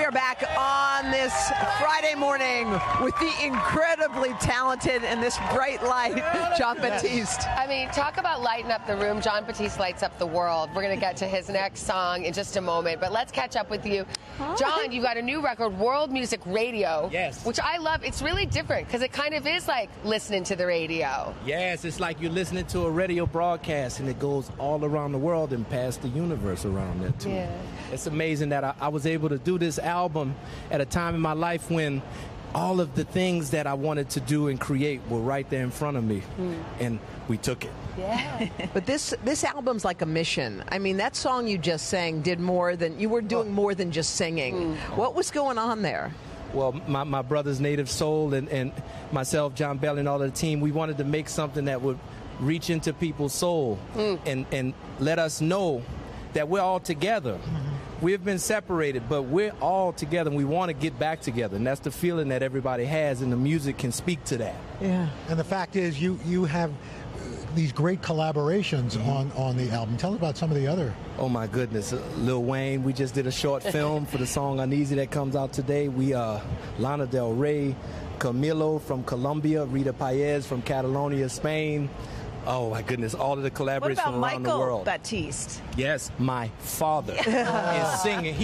We are back on this Friday morning with the incredibly talented and this bright light, Jon Batiste. I mean, talk about lighting up the room. Jon Batiste lights up the world. We're going to get to his next song in just a moment, but let's catch up with you. Jon, you've got a new record, World Music Radio. Yes. Which I love. It's really different because it kind of is like listening to the radio. Yes, it's like you're listening to a radio broadcast and it goes all around the world and past the universe around there too. Yeah. It's amazing that I was able to do this album at a time in my life when all of the things that I wanted to do and create were right there in front of me, and we took it. Yeah. But this album's like a mission. I mean, that song you just sang did more than, you were doing more than just singing. What was going on there? Well, my brother's Native Soul and myself, John Bell, and all of the team, we wanted to make something that would reach into people's soul and let us know that we're all together. We've been separated, but we're all together and we want to get back together. And that's the feeling that everybody has, and the music can speak to that. Yeah. And the fact is, you have these great collaborations on the album. Tell us about some of the other. Oh my goodness, Lil Wayne. We just did a short film for the song Uneasy that comes out today. We Lana Del Rey, Camilo from Colombia, Rita Paez from Catalonia, Spain. Oh my goodness, all of the collaborators from around the world. What about Michael Batiste? Yes, my father is singing.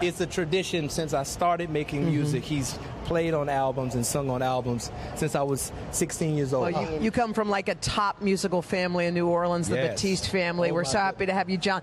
It's a tradition since I started making music. He's played on albums and sung on albums since I was 16 years old. Well, you come from like a top musical family in New Orleans, the Batiste family. We're so happy to have you, Jon.